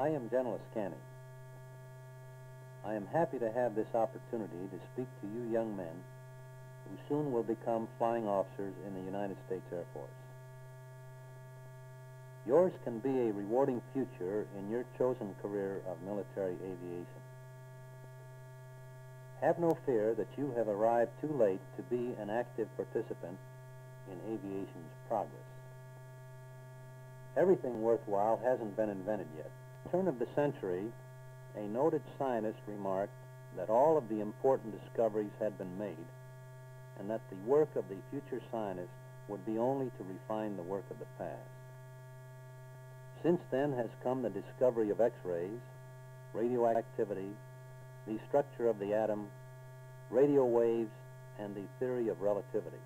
I am General Scannell. I am happy to have this opportunity to speak to you young men who soon will become flying officers in the United States Air Force. Yours can be a rewarding future in your chosen career of military aviation. Have no fear that you have arrived too late to be an active participant in aviation's progress. Everything worthwhile hasn't been invented yet. Turn of the century, a noted scientist remarked that all of the important discoveries had been made and that the work of the future scientist would be only to refine the work of the past. Since then has come the discovery of X-rays, radioactivity, the structure of the atom, radio waves, and the theory of relativity.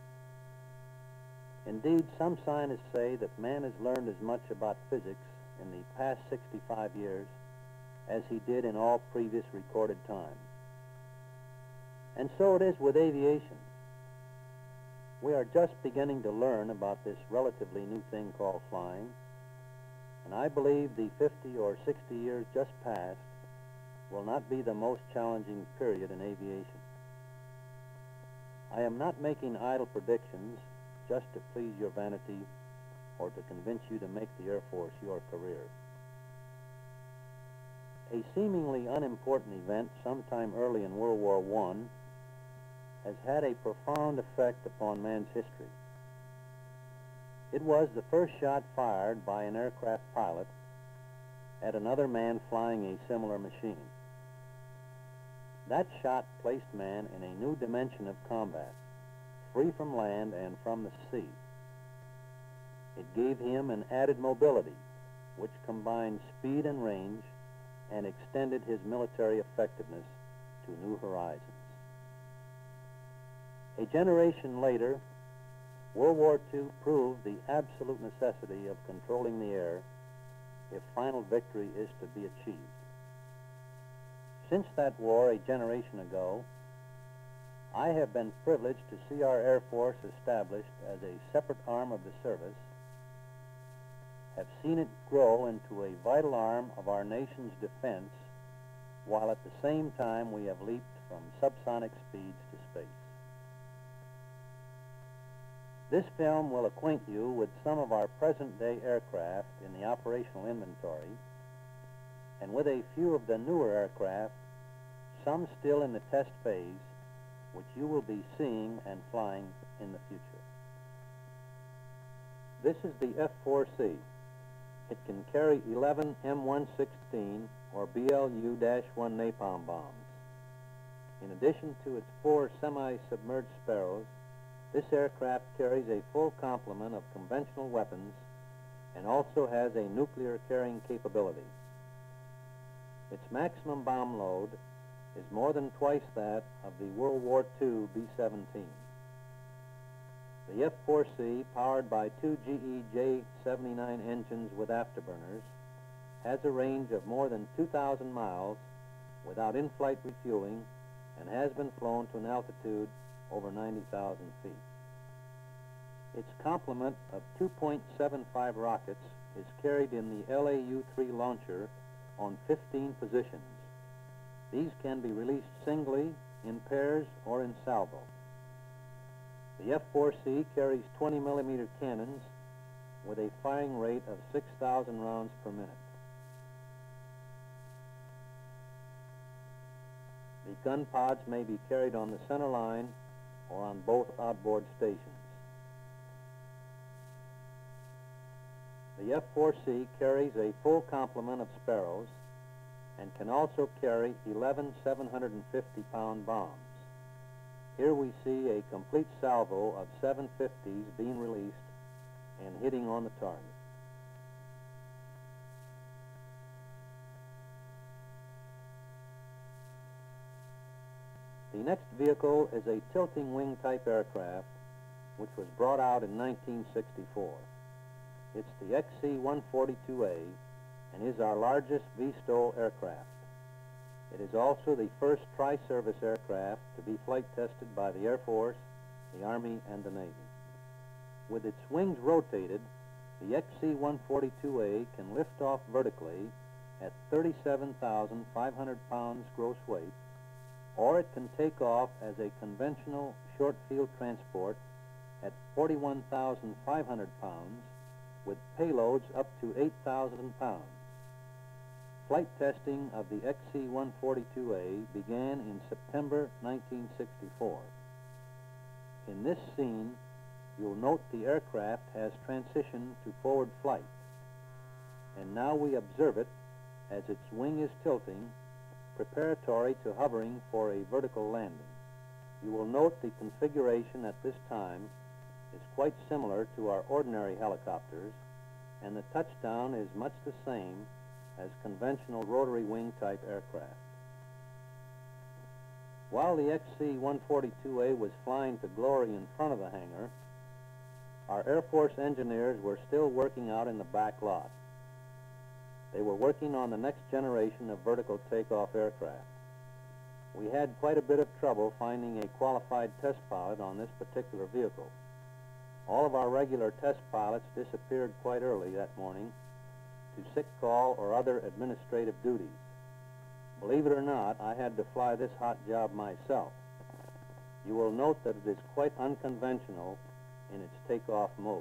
Indeed, some scientists say that man has learned as much about physics in the past 65 years as he did in all previous recorded time. And so it is with aviation. We are just beginning to learn about this relatively new thing called flying, and I believe the 50 or 60 years just past will not be the most challenging period in aviation. I am not making idle predictions just to please your vanity or to convince you to make the Air Force your career. A seemingly unimportant event sometime early in World War I has had a profound effect upon man's history. It was the first shot fired by an aircraft pilot at another man flying a similar machine. That shot placed man in a new dimension of combat, free from land and from the sea. It gave him an added mobility, which combined speed and range and extended his military effectiveness to new horizons. A generation later, World War II proved the absolute necessity of controlling the air if final victory is to be achieved. Since that war a generation ago, I have been privileged to see our Air Force established as a separate arm of the service, have seen it grow into a vital arm of our nation's defense, while at the same time we have leaped from subsonic speeds to space. This film will acquaint you with some of our present-day aircraft in the operational inventory, and with a few of the newer aircraft, some still in the test phase, which you will be seeing and flying in the future. This is the F-4C. It can carry 11 M116 or BLU-1 napalm bombs. In addition to its 4 semi-submerged Sparrows, this aircraft carries a full complement of conventional weapons and also has a nuclear carrying capability. Its maximum bomb load is more than twice that of the World War II B-17. The F-4C, powered by 2 GE J-79 engines with afterburners, has a range of more than 2,000 miles without in-flight refueling and has been flown to an altitude over 90,000 feet. Its complement of 2.75 rockets is carried in the LAU-3 launcher on 15 positions. These can be released singly, in pairs, or in salvo. The F-4C carries 20mm cannons with a firing rate of 6,000 rounds per minute. The gun pods may be carried on the center line or on both outboard stations. The F-4C carries a full complement of Sparrows and can also carry 11 750-pound bombs. Here we see a complete salvo of 750s being released and hitting on the target. The next vehicle is a tilting wing type aircraft which was brought out in 1964. It's the XC-142A and is our largest V-STOL aircraft. It is also the first tri-service aircraft to be flight tested by the Air Force, the Army, and the Navy. With its wings rotated, the XC-142A can lift off vertically at 37,500 pounds gross weight, or it can take off as a conventional short-field transport at 41,500 pounds with payloads up to 8,000 pounds. Flight testing of the XC-142A began in September 1964. In this scene, you'll note the aircraft has transitioned to forward flight, and now we observe it as its wing is tilting, preparatory to hovering for a vertical landing. You will note the configuration at this time is quite similar to our ordinary helicopters, and the touchdown is much the same as conventional rotary wing type aircraft. While the XC-142A was flying to glory in front of the hangar, our Air Force engineers were still working out in the back lot. They were working on the next generation of vertical takeoff aircraft. We had quite a bit of trouble finding a qualified test pilot on this particular vehicle. All of our regular test pilots disappeared quite early that morning to sick call or other administrative duties. Believe it or not, I had to fly this hot job myself. You will note that it is quite unconventional in its takeoff mode.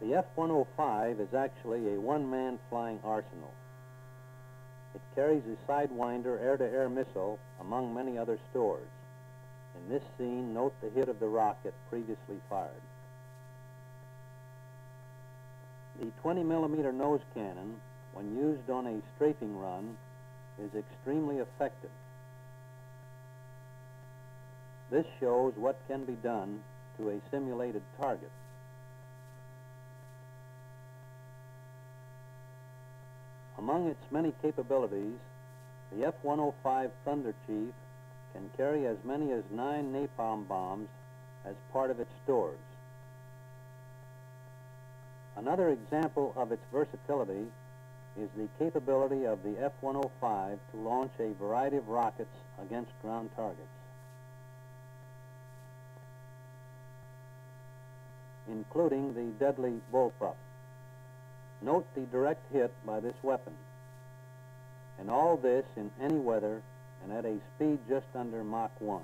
The F-105 is actually a one-man flying arsenal. It carries a Sidewinder air-to-air missile, among many other stores. In this scene, note the hit of the rocket previously fired. The 20mm nose cannon, when used on a strafing run, is extremely effective. This shows what can be done to a simulated target. Among its many capabilities, the F-105 Thunderchief can carry as many as 9 napalm bombs as part of its stores. Another example of its versatility is the capability of the F-105 to launch a variety of rockets against ground targets. Including the deadly Bullpup. Note the direct hit by this weapon. And all this in any weather and at a speed just under Mach 1.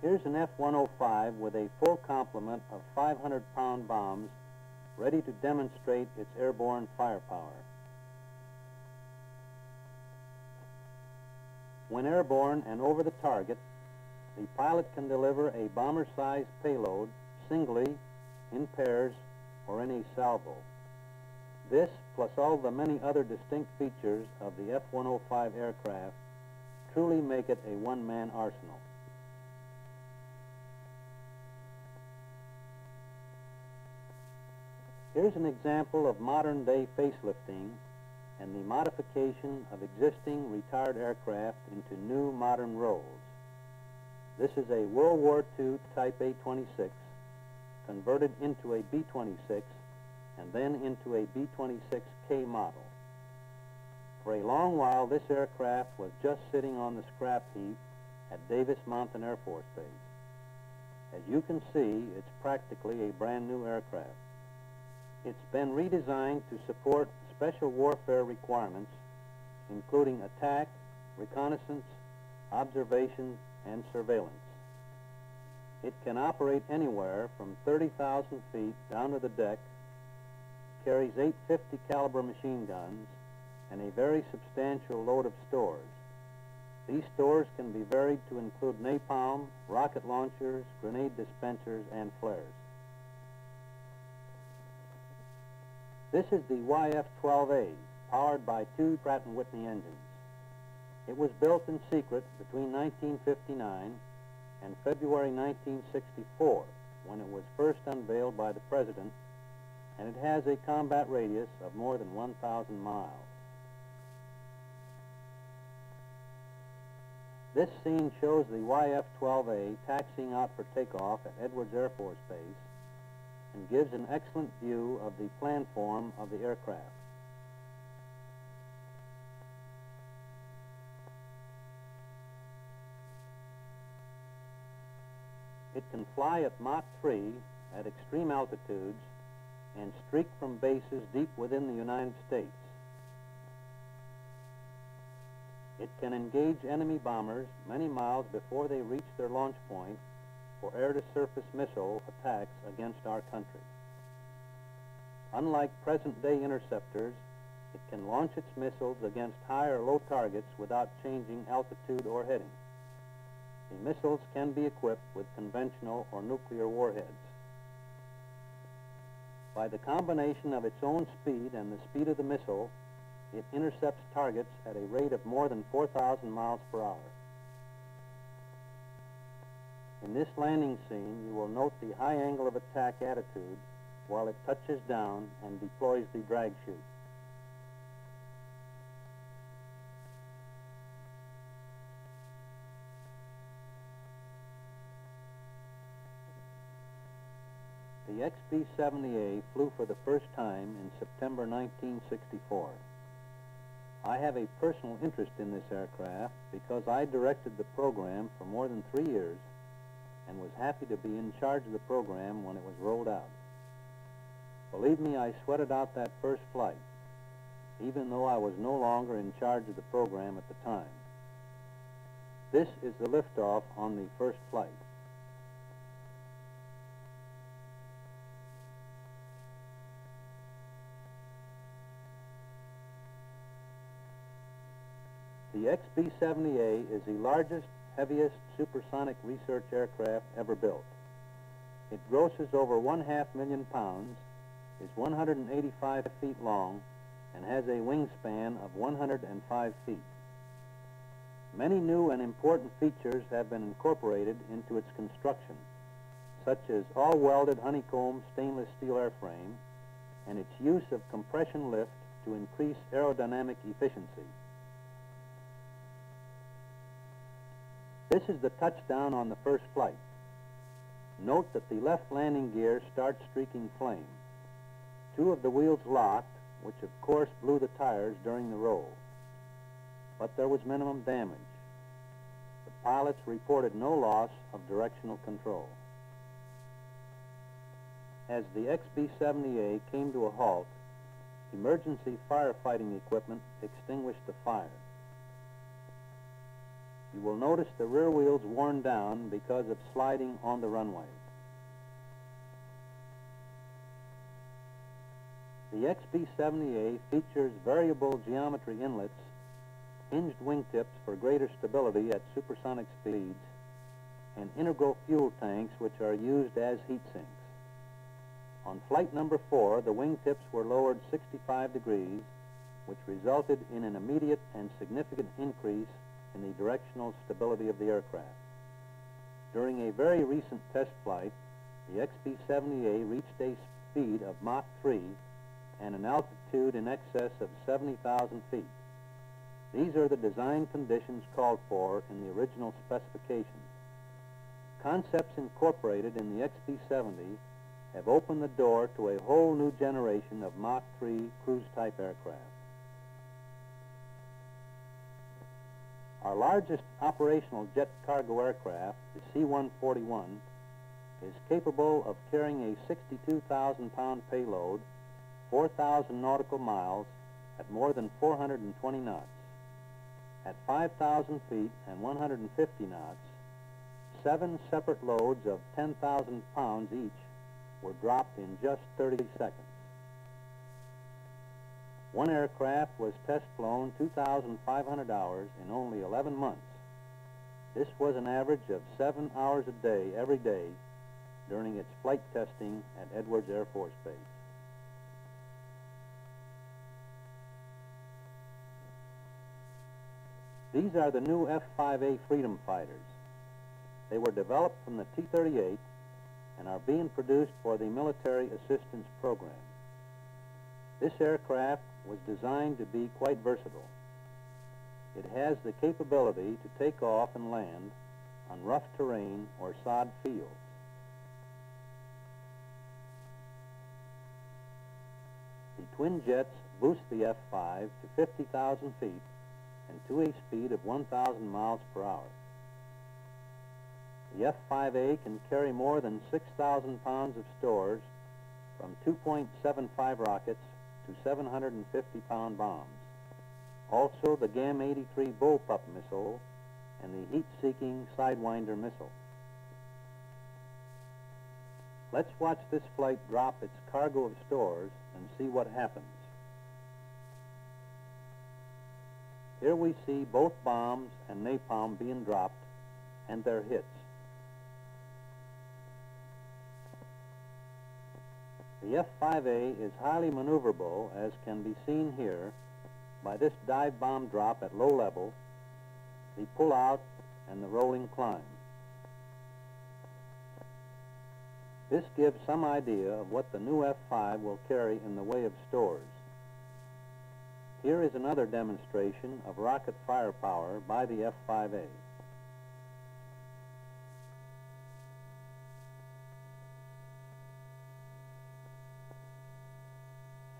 Here's an F-105 with a full complement of 500-pound bombs ready to demonstrate its airborne firepower. When airborne and over the target, the pilot can deliver a bomber-sized payload singly, in pairs, or in a salvo. This, plus all the many other distinct features of the F-105 aircraft, truly make it a one-man arsenal. Here's an example of modern-day facelifting and the modification of existing retired aircraft into new modern roles. This is a World War II Type A-26 converted into a B-26 and then into a B-26K model. For a long while, this aircraft was just sitting on the scrap heap at Davis-Monthan Air Force Base. As you can see, it's practically a brand new aircraft. It's been redesigned to support special warfare requirements, including attack, reconnaissance, observation, and surveillance. It can operate anywhere from 30,000 feet down to the deck, carries 850 caliber machine guns, and a very substantial load of stores. These stores can be varied to include napalm, rocket launchers, grenade dispensers, and flares. This is the YF-12A, powered by 2 Pratt & Whitney engines. It was built in secret between 1959 and February 1964, when it was first unveiled by the President, and it has a combat radius of more than 1,000 miles. This scene shows the YF-12A taxiing out for takeoff at Edwards Air Force Base, and gives an excellent view of the plan form of the aircraft. It can fly at Mach 3 at extreme altitudes and streak from bases deep within the United States. It can engage enemy bombers many miles before they reach their launch point for air-to-surface missile attacks against our country. Unlike present-day interceptors, it can launch its missiles against high or low targets without changing altitude or heading. The missiles can be equipped with conventional or nuclear warheads. By the combination of its own speed and the speed of the missile, it intercepts targets at a rate of more than 4,000 miles per hour. In this landing scene, you will note the high angle of attack attitude while it touches down and deploys the drag chute. The XB-70A flew for the first time in September 1964. I have a personal interest in this aircraft because I directed the program for more than 3 years and was happy to be in charge of the program when it was rolled out. Believe me, I sweated out that first flight, even though I was no longer in charge of the program at the time. This is the liftoff on the first flight. The XB-70A is the largest, heaviest supersonic research aircraft ever built. It grosses over 500,000 pounds, is 185 feet long, and has a wingspan of 105 feet. Many new and important features have been incorporated into its construction, such as all-welded honeycomb stainless steel airframe and its use of compression lift to increase aerodynamic efficiency. This is the touchdown on the first flight. Note that the left landing gear starts streaking flame. Two of the wheels locked, which of course blew the tires during the roll. But there was minimum damage. The pilots reported no loss of directional control. As the XB-70A came to a halt, emergency firefighting equipment extinguished the fire. You will notice the rear wheels worn down because of sliding on the runway. The XB-70A features variable geometry inlets, hinged wingtips for greater stability at supersonic speeds, and integral fuel tanks which are used as heat sinks. On flight number 4, the wingtips were lowered 65 degrees, which resulted in an immediate and significant increase in the directional stability of the aircraft. During a very recent test flight, the XB-70A reached a speed of Mach 3 and an altitude in excess of 70,000 feet. These are the design conditions called for in the original specification. Concepts incorporated in the XB-70 have opened the door to a whole new generation of Mach 3 cruise-type aircraft. Our largest operational jet cargo aircraft, the C-141, is capable of carrying a 62,000-pound payload, 4,000 nautical miles, at more than 420 knots. At 5,000 feet and 150 knots, 7 separate loads of 10,000 pounds each were dropped in just 30 seconds. One aircraft was test flown 2,500 hours in only 11 months. This was an average of 7 hours a day every day during its flight testing at Edwards Air Force Base. These are the new F-5A Freedom Fighters. They were developed from the T-38 and are being produced for the Military Assistance Program. This aircraft was designed to be quite versatile. It has the capability to take off and land on rough terrain or sod fields. The twin jets boost the F-5 to 50,000 feet and to a speed of 1,000 miles per hour. The F-5A can carry more than 6,000 pounds of stores from 2.75 rockets to 750-pound bombs. Also the GAM-83 Bullpup missile and the heat-seeking Sidewinder missile. Let's watch this flight drop its cargo of stores and see what happens. Here we see both bombs and napalm being dropped and their hits. The F-5A is highly maneuverable, as can be seen here by this dive bomb drop at low level, the pull-out, and the rolling climb. This gives some idea of what the new F-5 will carry in the way of stores. Here is another demonstration of rocket firepower by the F-5A.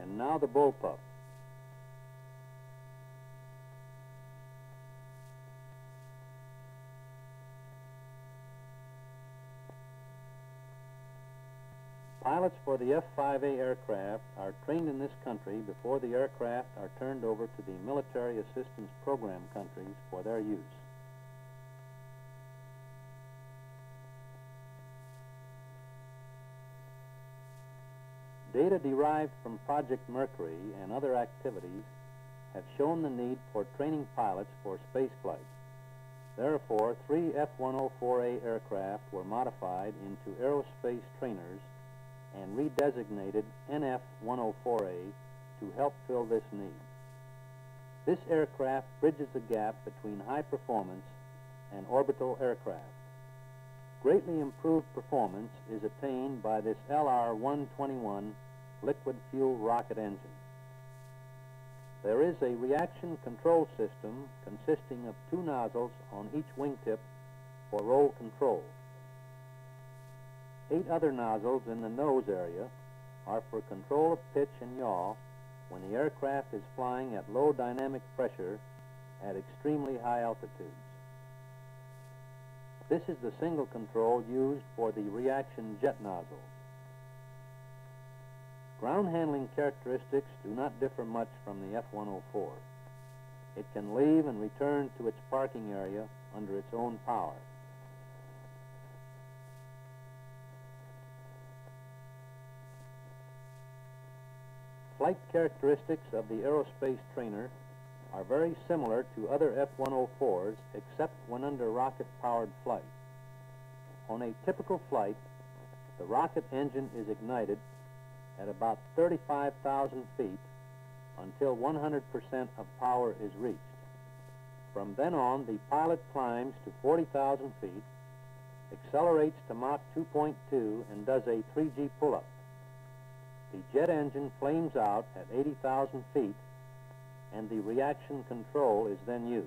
And now the Bullpup. Pilots for the F-5A aircraft are trained in this country before the aircraft are turned over to the military assistance program countries for their use. Data derived from Project Mercury and other activities have shown the need for training pilots for spaceflight. Therefore, 3 F-104A aircraft were modified into aerospace trainers and redesignated NF-104A to help fill this need. This aircraft bridges the gap between high performance and orbital aircraft. Greatly improved performance is attained by this LR-121 liquid fuel rocket engine. There is a reaction control system consisting of 2 nozzles on each wingtip for roll control. 8 other nozzles in the nose area are for control of pitch and yaw when the aircraft is flying at low dynamic pressure at extremely high altitudes. This is the single control used for the reaction jet nozzles. Ground handling characteristics do not differ much from the F-104. It can leave and return to its parking area under its own power. Flight characteristics of the aerospace trainer are very similar to other F-104s except when under rocket-powered flight. On a typical flight, the rocket engine is ignited at about 35,000 feet until 100% of power is reached. From then on, the pilot climbs to 40,000 feet, accelerates to Mach 2.2, and does a 3G pull-up. The jet engine flames out at 80,000 feet, and the reaction control is then used.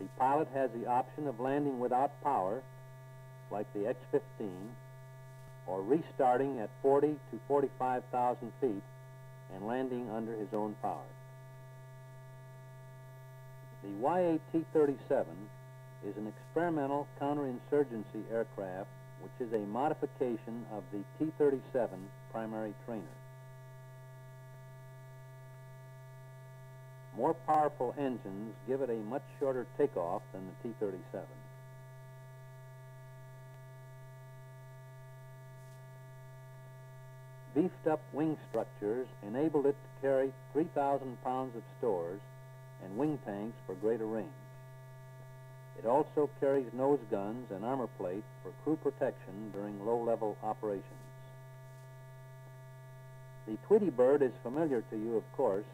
The pilot has the option of landing without power, like the X-15, or restarting at 40 to 45,000 feet and landing under his own power. The YAT-37 is an experimental counterinsurgency aircraft which is a modification of the T-37 primary trainer. More powerful engines give it a much shorter takeoff than the T-37. Beefed up wing structures enabled it to carry 3,000 pounds of stores and wing tanks for greater range. It also carries nose guns and armor plate for crew protection during low-level operations. The Tweety Bird is familiar to you, of course,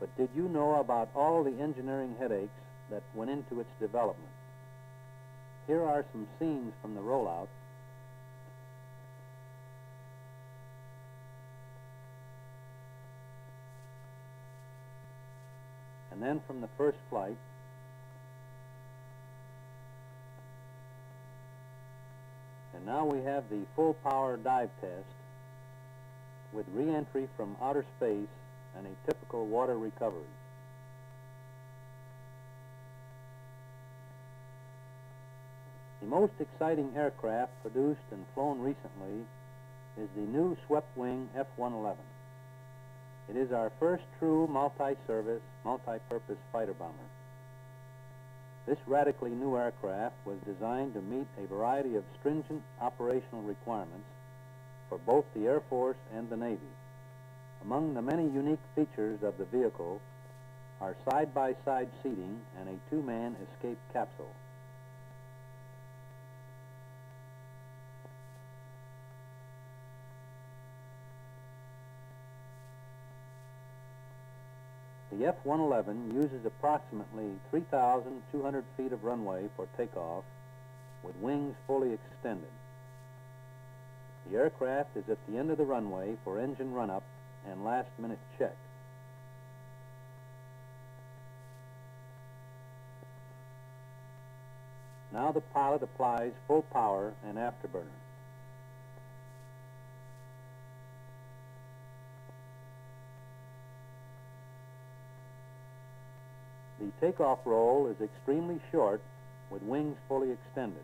but did you know about all the engineering headaches that went into its development? Here are some scenes from the rollout. And then from the first flight, and now we have the full power dive test with re-entry from outer space and a typical water recovery. The most exciting aircraft produced and flown recently is the new swept-wing F-111. It is our first true multi-service, multi-purpose fighter bomber. This radically new aircraft was designed to meet a variety of stringent operational requirements for both the Air Force and the Navy. Among the many unique features of the vehicle are side-by-side seating and a two-man escape capsule. The F-111 uses approximately 3,200 feet of runway for takeoff, with wings fully extended. The aircraft is at the end of the runway for engine run-up and last-minute check. Now the pilot applies full power and afterburner. The takeoff roll is extremely short, with wings fully extended.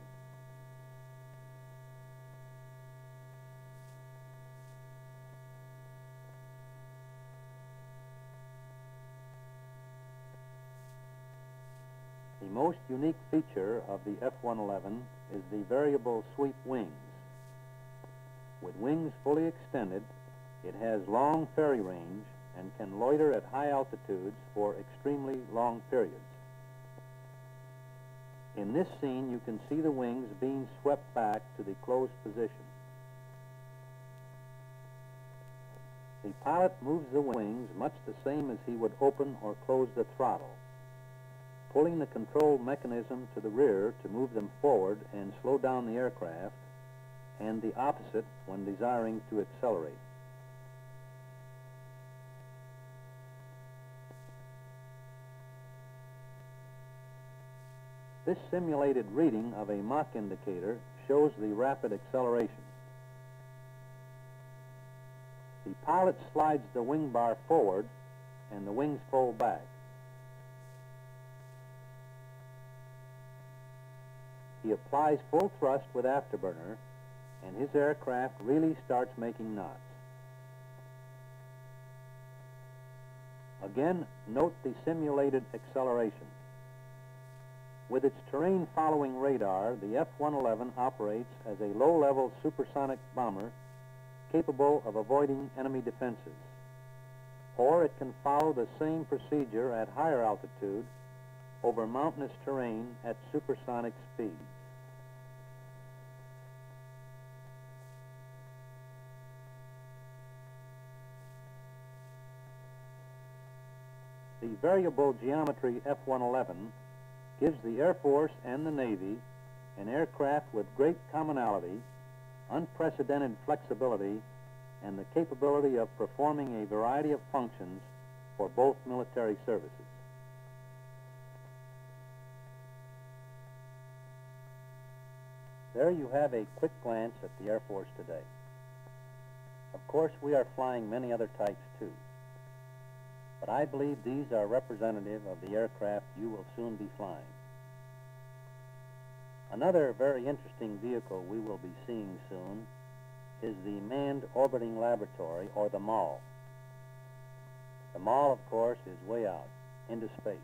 The most unique feature of the F-111 is the variable sweep wings. With wings fully extended, it has long ferry range and can loiter at high altitudes for extremely long periods. In this scene, you can see the wings being swept back to the closed position. The pilot moves the wings much the same as he would open or close the throttle, pulling the control mechanism to the rear to move them forward and slow down the aircraft, and the opposite when desiring to accelerate. This simulated reading of a Mach indicator shows the rapid acceleration. The pilot slides the wing bar forward and the wings fold back. He applies full thrust with afterburner and his aircraft really starts making knots. Again, note the simulated acceleration. With its terrain-following radar, the F-111 operates as a low-level supersonic bomber capable of avoiding enemy defenses, or it can follow the same procedure at higher altitude over mountainous terrain at supersonic speeds. The variable geometry F-111 gives the Air Force and the Navy an aircraft with great commonality, unprecedented flexibility, and the capability of performing a variety of functions for both military services. There you have a quick glance at the Air Force today. Of course, we are flying many other types too, but I believe these are representative of the aircraft you will soon be flying. Another very interesting vehicle we will be seeing soon is the Manned Orbiting Laboratory, or the MOL. The MOL, of course, is way out into space,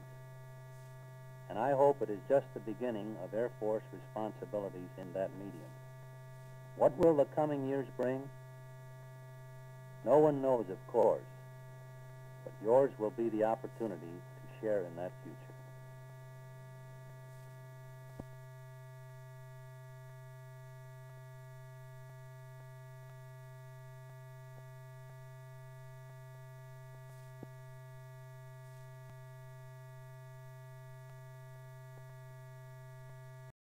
and I hope it is just the beginning of Air Force responsibilities in that medium. What will the coming years bring? No one knows, of course, but yours will be the opportunity to share in that future.